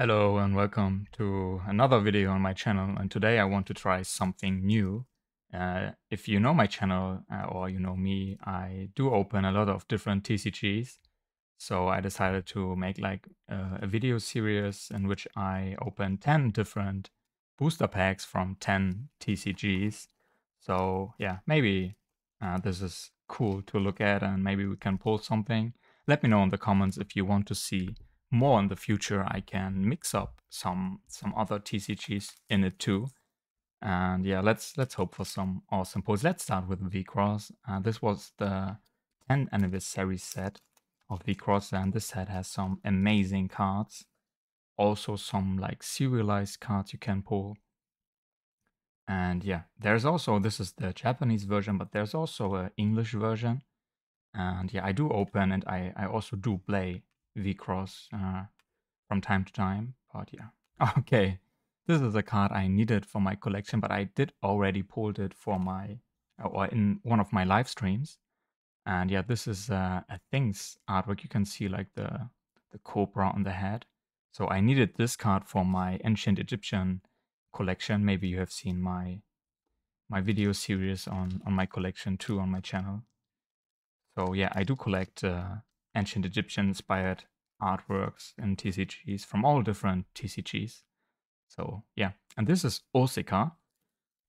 Hello and welcome to another video on my channel, and today I want to try something new. If you know my channel or you know me, I do open a lot of different TCGs, so I decided to make like a video series in which I open 10 different booster packs from 10 TCGs. So yeah, maybe this is cool to look at and maybe we can pull something. Let me know in the comments if you want to see more in the future. I can mix up some other TCGs in it too, and yeah, let's hope for some awesome pulls. Let's start with V-Cross. This was the 10th anniversary set of V-Cross, and this set has some amazing cards, also some like serialized cards you can pull. And yeah, there's also, this is the Japanese version, but there's also an English version. And yeah, I do open and I also do play V-Cross from time to time, but yeah. Okay, this is a card I needed for my collection, but I did already pulled it for my, or in one of my live streams. And yeah, this is a Things artwork. You can see like the cobra on the head. So I needed this card for my Ancient Egyptian collection. Maybe you have seen my video series on my collection too on my channel. So yeah, I do collect Ancient Egyptian-inspired artworks and TCGs from all different TCGs. So yeah, and this is Oshika.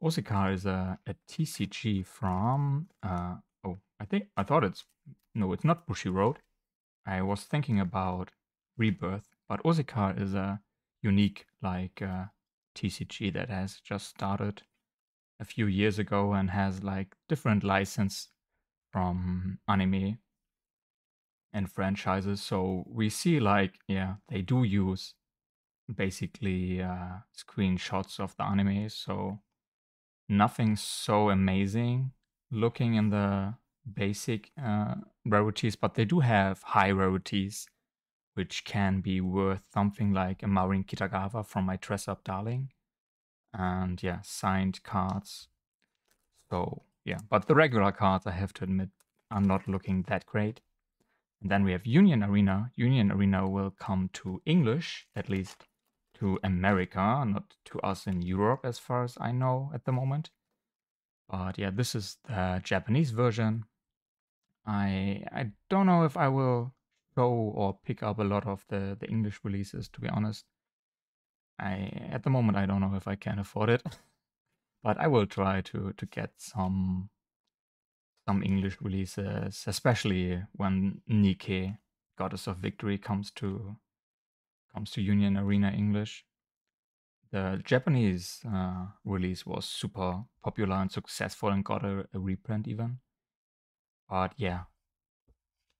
Oshika is a TCG from it's not Bushi Road. I was thinking about Rebirth, but Oshika is a unique like TCG that has just started a few years ago and has like different license from anime and franchises. So we see like, yeah, they do use basically screenshots of the anime, so nothing so amazing looking in the basic rarities, but they do have high rarities which can be worth something like a Marin Kitagawa from My Dress Up Darling, and yeah, signed cards. So yeah, but the regular cards, I have to admit, are not looking that great. And then we have Union Arena. Union Arena will come to English, at least to America, not to us in Europe as far as I know at the moment. But yeah, this is the Japanese version. I don't know if I will show or pick up a lot of the English releases, to be honest. At the moment, I don't know if I can afford it. But I will try to get some English releases, especially when Nikke, Goddess of Victory, comes to Union Arena English. The Japanese release was super popular and successful and got a reprint even. But yeah,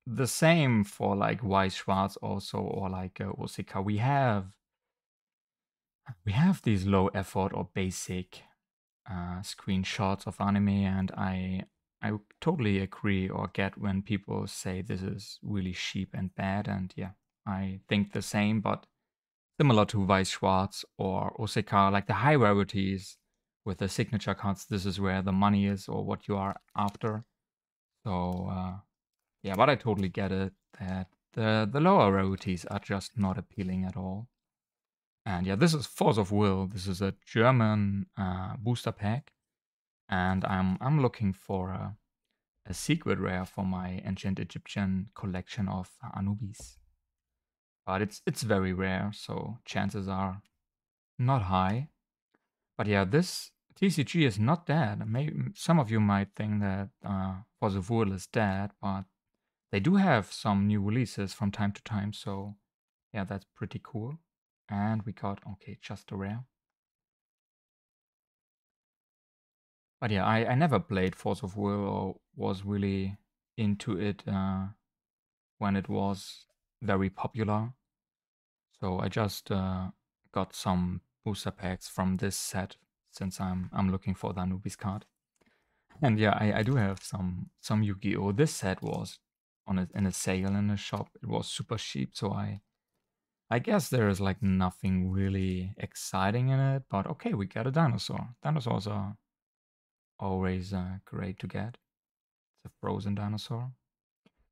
the same for like Weiss Schwarz also, or like Oshika. We have these low effort or basic screenshots of anime, and I totally agree or get when people say this is really cheap and bad, and yeah, I think the same. But similar to Weiss Schwarz or Oshika, like the high rarities with the signature cards, this is where the money is or what you are after. So yeah, but I totally get it that the lower rarities are just not appealing at all. And yeah, this is Force of Will. This is a German booster pack, and I'm looking for a secret rare for my Ancient Egyptian collection of Anubis. But it's very rare, so chances are not high. But yeah, this TCG is not dead. Maybe some of you might think that Force of Will is dead, but they do have some new releases from time to time. So yeah, that's pretty cool. And we got, okay, just a rare. But yeah, I never played Force of Will or was really into it when it was very popular. So I just got some booster packs from this set since I'm looking for the Anubis card. And yeah, I do have some Yu-Gi-Oh! This set was in a sale in a shop. It was super cheap, so I guess there is like nothing really exciting in it, but okay, we got a dinosaur. Dinosaurs are always great to get. It's a frozen dinosaur.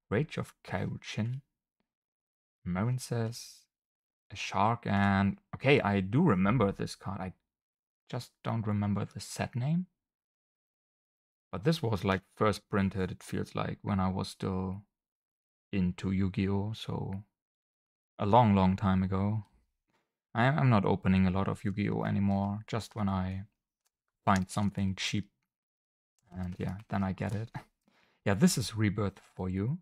Rage of Kaiuchin. Marin says a shark, and okay, I do remember this card. I just don't remember the set name. But this was like first printed, it feels like, when I was still into Yu-Gi-Oh, so a long, long time ago. I'm not opening a lot of Yu-Gi-Oh anymore, just when I find something cheap. And yeah, then I get it. Yeah, this is Rebirth for You.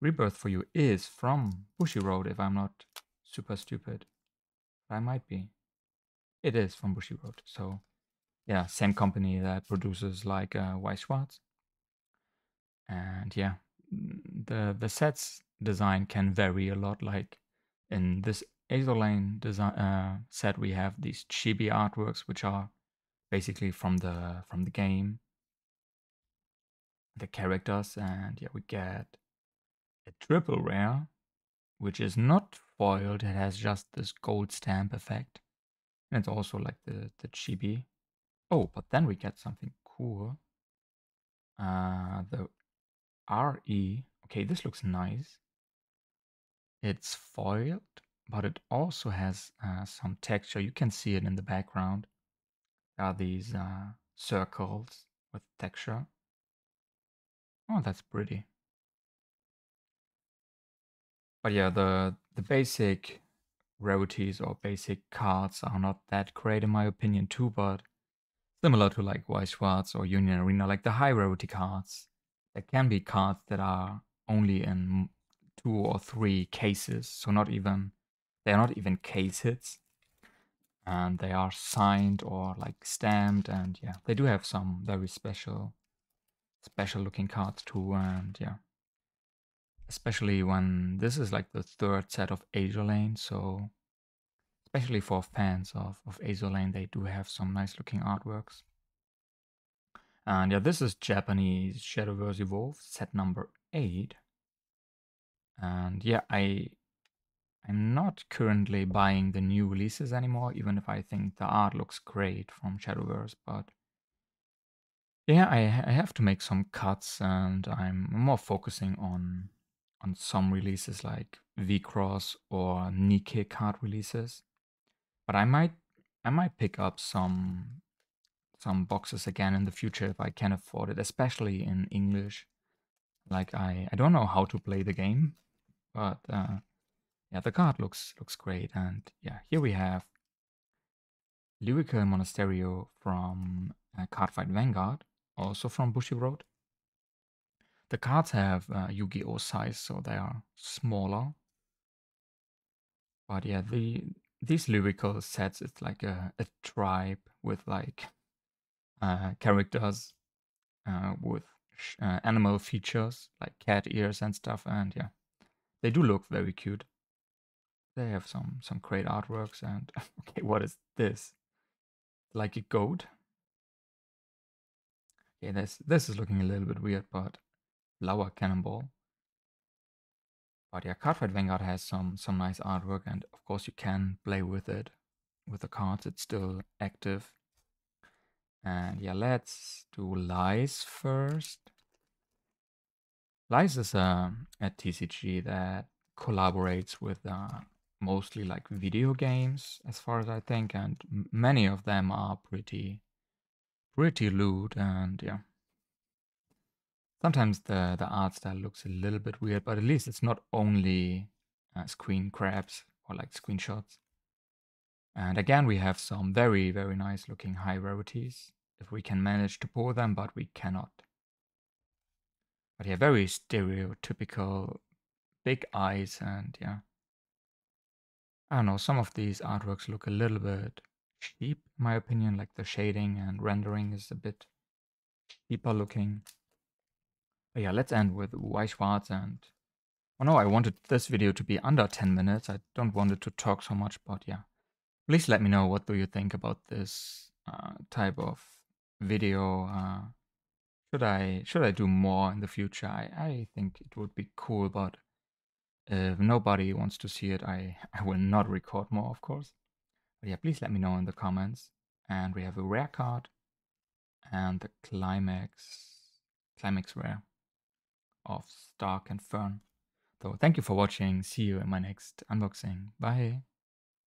Rebirth for You is from Bushiroad, if I'm not super stupid. I might be. It is from Bushiroad, so yeah, same company that produces like Weiss Schwarz. And yeah, the set's design can vary a lot. Like in this Azur Lane design set, we have these chibi artworks, which are basically from the game, the characters. And yeah, we get a triple rare, which is not foiled. It has just this gold stamp effect, and it's also like the chibi. Oh, but then we get something cool. The RE. Okay, this looks nice. It's foiled, but it also has some texture. You can see it in the background. There are these circles with texture. Oh, that's pretty. But yeah, the basic rarities or basic cards are not that great in my opinion too, but similar to like Weiss Schwarz or Union Arena, like the high rarity cards, there can be cards that are only in 2 or 3 cases, so they're not even case hits, and they are signed or like stamped. And yeah, they do have some very special looking cards too. And yeah, especially when this is like the third set of Azur Lane, so especially for fans of Azur Lane, they do have some nice looking artworks. And yeah, this is Japanese Shadowverse Evolve set number 8. And yeah, I'm not currently buying the new releases anymore, even if I think the art looks great from Shadowverse, but yeah, I have to make some cuts, and I'm more focusing on some releases like V-Cross or Nikke card releases. But I might pick up some boxes again in the future if I can afford it, especially in English. Like I don't know how to play the game, but yeah, the card looks great. And yeah, here we have Lyrical Monasterio from Cardfight Vanguard, also from Bushiroad. The cards have Yu-Gi-Oh size, so they are smaller. But yeah, these lyrical sets, it's like a tribe with like characters with animal features like cat ears and stuff. And yeah, they do look very cute. They have some great artworks. And okay, what is this? Like a goat? Okay, this is looking a little bit weird, but Flower Cannonball. But yeah, Cardfight Vanguard has some nice artwork, and of course you can play with it, with the cards. It's still active. And yeah, let's do Lys first. Lys is a TCG that collaborates with mostly like video games, as far as I think, and many of them are pretty lewd. And yeah, sometimes the art style looks a little bit weird, but at least it's not only screen grabs or like screenshots. And again, we have some very, very nice looking high rarities, if we can manage to pull them, but we cannot. But yeah, very stereotypical, big eyes, and yeah. I don't know, some of these artworks look a little bit cheap, in my opinion, like the shading and rendering is a bit cheaper looking. But yeah, let's end with Weiss Schwarz. And oh no, I wanted this video to be under 10 minutes. I don't want it to talk so much, but yeah. Please let me know what do you think about this type of video. Should I do more in the future? I think it would be cool, but if nobody wants to see it, I will not record more, of course. But yeah, please let me know in the comments. And we have a rare card and the climax rare of Stark and Fern. So thank you for watching. See you in my next unboxing. Bye.